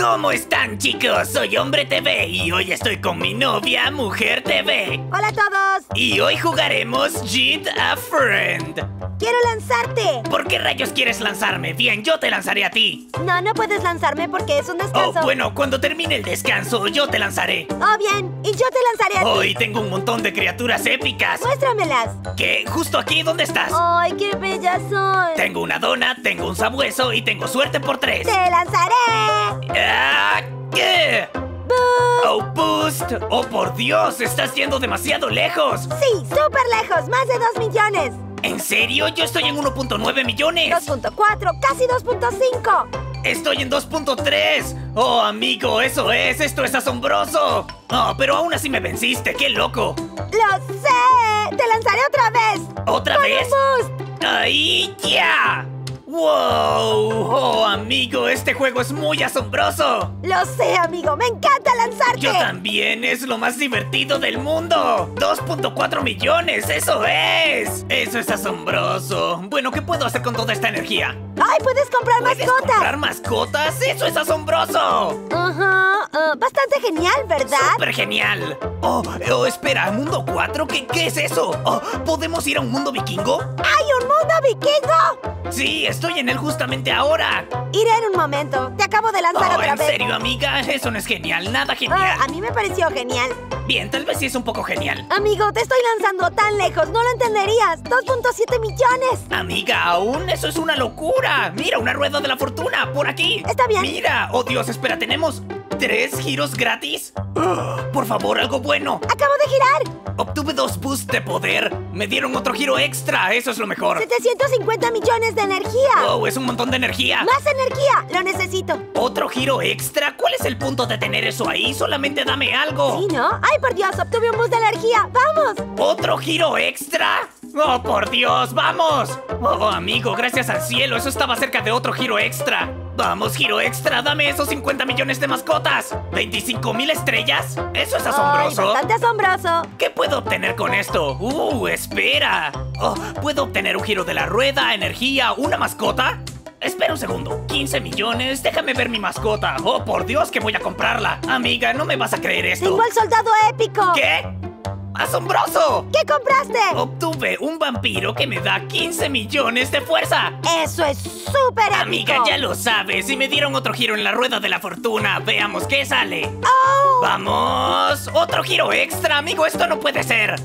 ¿Cómo están, chicos? Soy Hombre TV y hoy estoy con mi novia, Mujer TV. ¡Hola a todos! Y hoy jugaremos Yeet a Friend. ¡Quiero lanzarte! ¿Por qué rayos quieres lanzarme? Bien, yo te lanzaré a ti. No, no puedes lanzarme porque es un descanso. Oh, bueno, cuando termine el descanso, yo te lanzaré. Oh, bien, y yo te lanzaré a ti. Hoy tengo un montón de criaturas épicas. ¡Muéstramelas! ¿Qué? ¿Justo aquí? ¿Dónde estás? ¡Ay, qué bella soy! Tengo una dona, tengo un sabueso y tengo suerte por 3. ¡Te lanzaré! ¿Qué? Boost. ¡Oh, boost! ¡Oh, por Dios! ¡Estás yendo demasiado lejos! ¡Sí! ¡Súper lejos! ¡Más de 2 millones! ¿En serio? ¡Yo estoy en 1.9 millones! ¡2.4! ¡Casi 2.5! ¡Estoy en 2.3! ¡Oh, amigo! ¡Eso es! ¡Esto es asombroso! ¡Oh, pero aún así me venciste! ¡Qué loco! ¡Lo sé! ¡Te lanzaré otra vez! ¿Otra vez? ¡Boost! ¡Ahí ya! ¡Wow! ¡Oh, amigo! ¡Este juego es muy asombroso! ¡Lo sé, amigo! ¡Me encanta lanzarte! ¡Yo también! ¡Es lo más divertido del mundo! ¡2.4 millones! ¡Eso es! ¡Eso es asombroso! Bueno, ¿qué puedo hacer con toda esta energía? ¡Ay! ¡Puedes comprar mascotas! ¿Puedes comprar mascotas? ¡Eso es asombroso! Ajá, bastante genial, ¿verdad? ¡Súper genial! Oh, espera, ¿mundo 4? ¿Qué es eso? Oh, ¿podemos ir a un mundo vikingo? ¡Hay un mundo vikingo! ¡Sí! ¡Estoy en él justamente ahora! Iré en un momento. Te acabo de lanzar otra vez. ¿En serio, amiga? Eso no es genial. Nada genial. A mí me pareció genial. Bien, tal vez sí es un poco genial. Amigo, te estoy lanzando tan lejos. No lo entenderías. 2.7 millones. Amiga, aún eso es una locura. Mira, una rueda de la fortuna. Por aquí. Está bien. Mira. Oh, Dios, espera. ¿Tenemos 3 giros gratis? Oh, por favor, algo bueno. Acabo de girar. Obtuve 2 boosts de poder. Me dieron otro giro extra. Eso es lo mejor. 750 millones de energía. Wow, es un montón de energía. Más energía. Lo necesito. ¿Otro giro extra? ¿Cuál es el punto de tener eso ahí? Solamente dame algo. ¿Sí, no? ¡Ay, por Dios! ¡Obtuve un bus de energía! ¡Vamos! ¿Otro giro extra? ¡Oh, por Dios! ¡Vamos! ¡Oh, amigo! ¡Gracias al cielo! Eso estaba cerca de otro giro extra. ¡Vamos, giro extra! ¡Dame esos 50 millones de mascotas! ¿25,000 estrellas? ¡Eso es asombroso! ¡Ay, bastante asombroso! ¿Qué puedo obtener con esto? ¡Espera! Oh, ¿puedo obtener un giro de la rueda, energía, una mascota? Espera un segundo. 15 millones. Déjame ver mi mascota. Oh, por Dios, que voy a comprarla. Amiga, no me vas a creer esto. Tengo al soldado épico. ¿Qué? ¡Asombroso! ¿Qué compraste? Obtuve un vampiro que me da 15 millones de fuerza. ¡Eso es súper épico! Amiga, ya lo sabes. Y me dieron otro giro en la rueda de la fortuna. Veamos qué sale. ¡Oh! ¡Vamos! ¡Otro giro extra, amigo! ¡Esto no puede ser!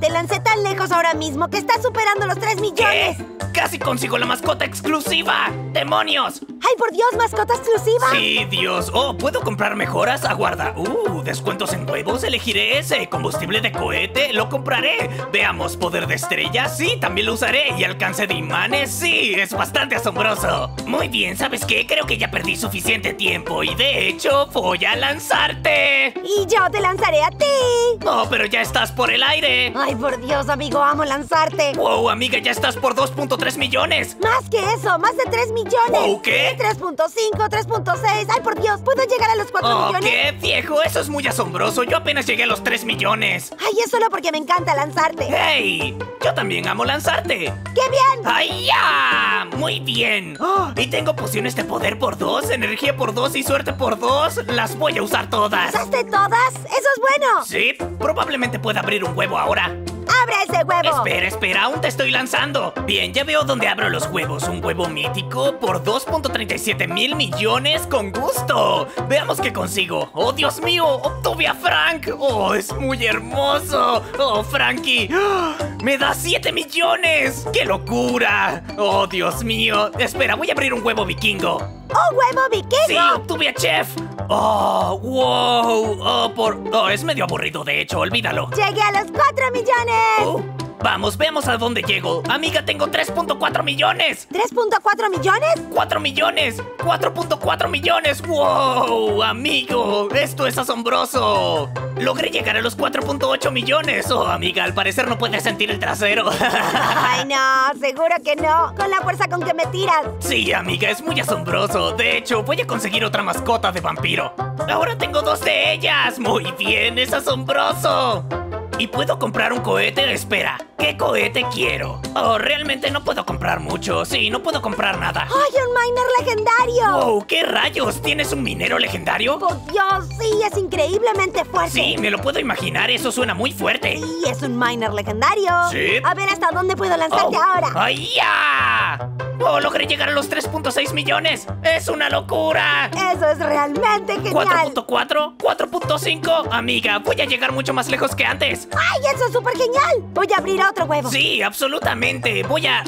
Te lancé tan lejos ahora mismo que estás superando los 3 millones. ¿Qué? ¡Casi consigo la mascota exclusiva! ¡Demonios! ¡Ay, por Dios! ¿Mascota exclusiva? Sí, Dios. Oh, ¿puedo comprar mejoras? Aguarda. Descuentos en huevos. Elegiré ese. Combustible de cohete. Lo compraré. Veamos. Poder de estrella. Sí, también lo usaré. Y alcance de imanes. Sí, es bastante asombroso. Muy bien, ¿sabes qué? Creo que ya perdí suficiente tiempo. Y de hecho, voy a lanzarte. Y yo te lanzaré a ti. Oh, pero ya estás por el aire. Ay, por Dios, amigo, amo lanzarte. Wow, amiga, ya estás por 2.3 millones. Más que eso, más de 3 millones. Wow, ¿qué? 3.5, 3.6. Ay, por Dios, ¿puedo llegar a los 4 millones? ¿Qué, viejo? Eso es muy asombroso. Yo apenas llegué a los 3 millones. Ay, es solo porque me encanta lanzarte. ¡Hey! Yo también amo lanzarte. ¡Qué bien! ¡Ay, ya! Muy bien. Oh, y tengo pociones de poder por 2, energía por 2 y suerte por 2. Las voy a usar todas. ¿Usaste todas? ¡Eso es bueno! Sí, probablemente pueda abrir un huevo ahora. ¡Abre ese huevo! Espera, aún te estoy lanzando. Bien, ya veo dónde abro los huevos. Un huevo mítico por 2.37 mil millones. Con gusto. Veamos qué consigo. ¡Oh, Dios mío! ¡Obtuve a Frank! ¡Oh, es muy hermoso! ¡Oh, Frankie! ¡Oh! ¡Me da 7 millones! ¡Qué locura! ¡Oh, Dios mío! Espera, voy a abrir un huevo vikingo. ¡Oh, huevo vikingo! ¡Sí, obtuve a Chef! ¡Oh, wow! Oh, es medio aburrido, de hecho, olvídalo. ¡Llegué a los 4 millones! Vamos, veamos a dónde llego. Amiga, tengo 3.4 millones. ¿3.4 millones? 4 millones. 4.4 millones. ¡Wow! Amigo, esto es asombroso. Logré llegar a los 4.8 millones. Oh, amiga, al parecer no puedes sentir el trasero. Ay, no, seguro que no. Con la fuerza con que me tiras. Sí, amiga, es muy asombroso. De hecho, voy a conseguir otra mascota de vampiro. Ahora tengo 2 de ellas. Muy bien, es asombroso. ¿Y puedo comprar un cohete? Espera, ¿qué cohete quiero? Oh, realmente no puedo comprar mucho. Sí, no puedo comprar nada. ¡Ay, un miner legendario! ¡Wow! ¿Qué rayos? ¿Tienes un minero legendario? ¡Por Dios! Sí, es increíblemente fuerte. Sí, me lo puedo imaginar. Eso suena muy fuerte. Sí, es un miner legendario. Sí. A ver, ¿hasta dónde puedo lanzarte ahora? ¡Ay, ya! ¡Oh, logré llegar a los 3.6 millones! ¡Es una locura! ¡Eso es realmente genial! ¿4.4? ¿4.5? Amiga, voy a llegar mucho más lejos que antes. ¡Ay, eso es súper genial! Voy a abrir otro huevo. Sí, absolutamente. Voy a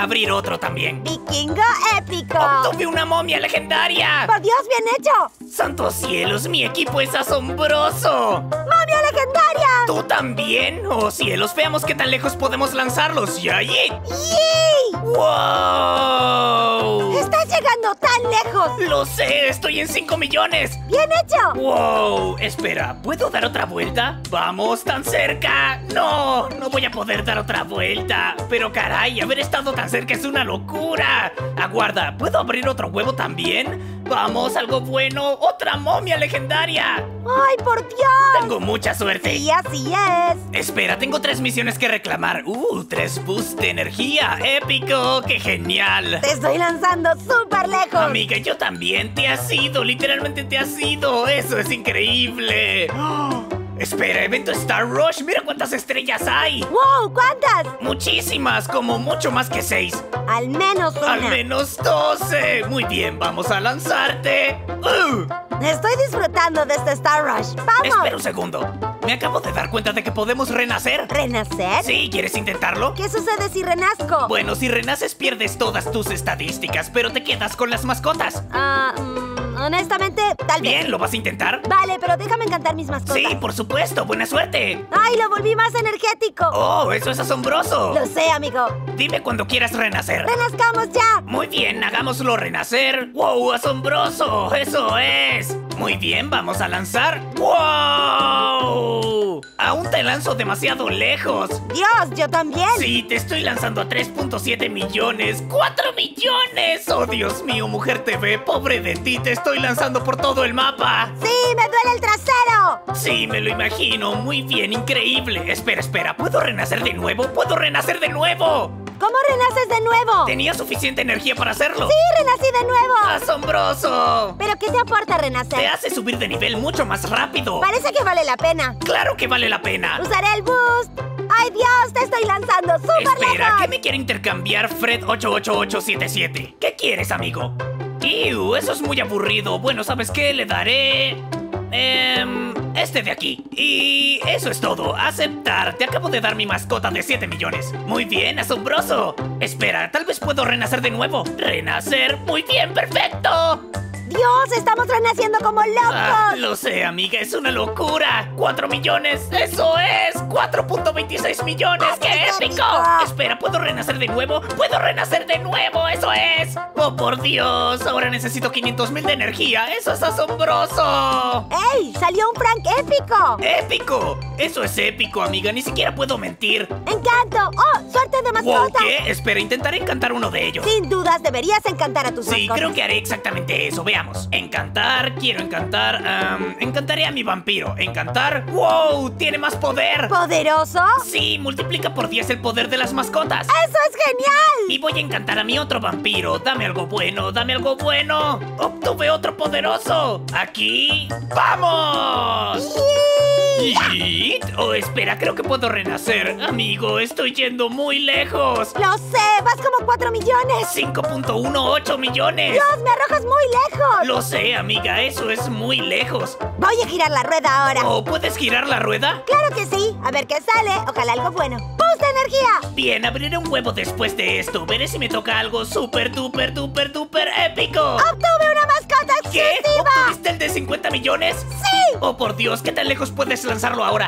abrir otro también. ¡Vikingo épico! ¡Obtuve una momia legendaria! ¡Por Dios, bien hecho! ¡Santos cielos, mi equipo es asombroso! ¡Momia legendaria! ¿Tú también? ¡Oh, cielos! Veamos qué tan lejos podemos lanzarlos. ¡Ya, Yeet! ¡Yeet! ¡Wow! ¡Estás llegando tan lejos! ¡Lo sé! ¡Estoy en 5 millones! ¡Bien hecho! ¡Wow! Espera, ¿puedo dar otra vuelta? ¡Vamos, tan cerca! ¡No! No voy a poder dar otra vuelta. Pero caray, haber estado tan cerca es una locura. Aguarda, ¿puedo abrir otro huevo también? ¡Vamos, algo bueno! ¡Otra momia legendaria! ¡Ay, por Dios! Tengo mucha suerte. Sí, así es. Espera, tengo 3 misiones que reclamar. 3 boosts de energía. ¡Épico! ¡Qué genial! Te estoy lanzando súper lejos. Amiga, yo también. Te has ido. Literalmente te has ido. ¡Eso es increíble! ¡Oh! Espera, evento Star Rush. Mira cuántas estrellas hay. ¡Wow! ¿Cuántas? Muchísimas, como mucho más que 6. Al menos una. Al menos 12. Muy bien, vamos a lanzarte. Estoy disfrutando de este Star Rush. ¡Vamos! Espera un segundo. Me acabo de dar cuenta de que podemos renacer. ¿Renacer? Sí, ¿quieres intentarlo? ¿Qué sucede si renazco? Bueno, si renaces pierdes todas tus estadísticas, pero te quedas con las mascotas. Honestamente, tal vez. Bien, ¿lo vas a intentar? Vale, pero déjame encantar mis mascotas. Sí, por supuesto, buena suerte. ¡Ay, lo volví más energético! ¡Oh, eso es asombroso! Lo sé, amigo. Dime cuando quieras renacer. ¡Renazcamos ya! Muy bien, hagámoslo renacer. ¡Wow, asombroso! ¡Eso es! Muy bien, vamos a lanzar. ¡Wow! Aún te lanzo demasiado lejos. Dios, yo también. Sí, te estoy lanzando a 3.7 millones. ¡4 millones! ¡Oh, Dios mío, Mujer TV! ¡Pobre de ti! Te estoy lanzando por todo el mapa. ¡Sí, me duele el trasero! Sí, me lo imagino. Muy bien, increíble. Espera, espera. ¿Puedo renacer de nuevo? ¡Puedo renacer de nuevo! ¿Cómo renaces de nuevo? Tenía suficiente energía para hacerlo. ¡Sí, renací de nuevo! ¡Asombroso! ¿Pero qué te aporta renacer? Te hace subir de nivel mucho más rápido. Parece que vale la pena. ¡Claro que vale la pena! ¡Usaré el boost! ¡Ay, Dios! ¡Te estoy lanzando súper lejos! Espera, ¿qué me quiere intercambiar Fred 88877? ¿Qué quieres, amigo? ¡Ew! Eso es muy aburrido. Bueno, ¿sabes qué? Le daré... este de aquí. Y eso es todo. Aceptar. Te acabo de dar mi mascota de 7 millones. Muy bien, asombroso. Espera, tal vez puedo renacer de nuevo. Renacer. Muy bien, perfecto. Dios, estamos renaciendo como locos. Lo sé, amiga, es una locura. 4 millones, eso es. 4.26 millones, ¡qué épico! Espera, ¿puedo renacer de nuevo? ¡Puedo renacer de nuevo! ¡Eso es! ¡Oh, por Dios! Ahora necesito 500,000 de energía. ¡Eso es asombroso! ¡Ey! ¡Salió un Frank épico! ¡Épico! Eso es épico, amiga. Ni siquiera puedo mentir. ¡Encanto! ¡Oh, suerte de mascota! Wow, ¿qué? Espera, intentaré encantar uno de ellos. Sin dudas, deberías encantar a tus mascotas. Sí, creo que haré exactamente eso. Vean. Encantar, quiero encantar. Encantaré a mi vampiro. Encantar. ¡Wow! ¡Tiene más poder! ¿Poderoso? Sí, multiplica por 10 el poder de las mascotas. ¡Eso es genial! Y voy a encantar a mi otro vampiro. Dame algo bueno, dame algo bueno. Obtuve otro poderoso. Aquí. ¡Vamos! ¿Yeet? Oh, espera, creo que puedo renacer. Amigo, estoy yendo muy lejos. Lo sé, vas como 4 millones. 5.18 millones. Dios, me arrojas muy lejos. Lo sé, amiga, eso es muy lejos. Voy a girar la rueda ahora. Oh, ¿puedes girar la rueda? Claro que sí, a ver qué sale, ojalá algo bueno. ¡Boost de energía! Bien, abriré un huevo después de esto. Veré si me toca algo súper, duper, duper, duper épico. ¡Obtuve una mascota exclusiva! ¿Qué? ¿Obtuviste el de 50 millones? ¡Sí! Oh, por Dios, ¿qué tan lejos puedes lanzarlo ahora?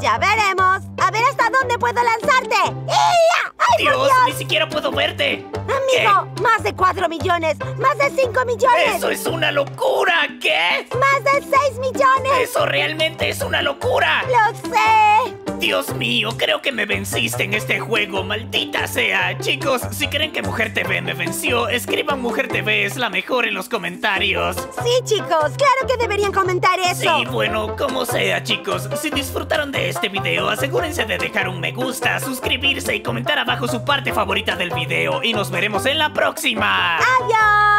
Ya veremos. A ver hasta dónde puedo lanzarte. ¡Ya! ¡Ay, Dios, ni siquiera puedo verte! Amigo, más de 4 millones, más de 5 millones. ¡Eso es una locura! ¿Qué? ¡Más de 6 millones! ¡Eso realmente es una locura! ¡Lo sé! Dios mío, creo que me venciste en este juego, maldita sea. Chicos, si creen que Mujer TV me venció, escriban Mujer TV es la mejor en los comentarios. Sí, chicos, claro que deberían comentar eso. Sí, bueno, como sea, chicos. Si disfrutaron de este video, asegúrense de dejar un me gusta, suscribirse y comentar abajo su parte favorita del video. Y nos veremos en la próxima. ¡Adiós!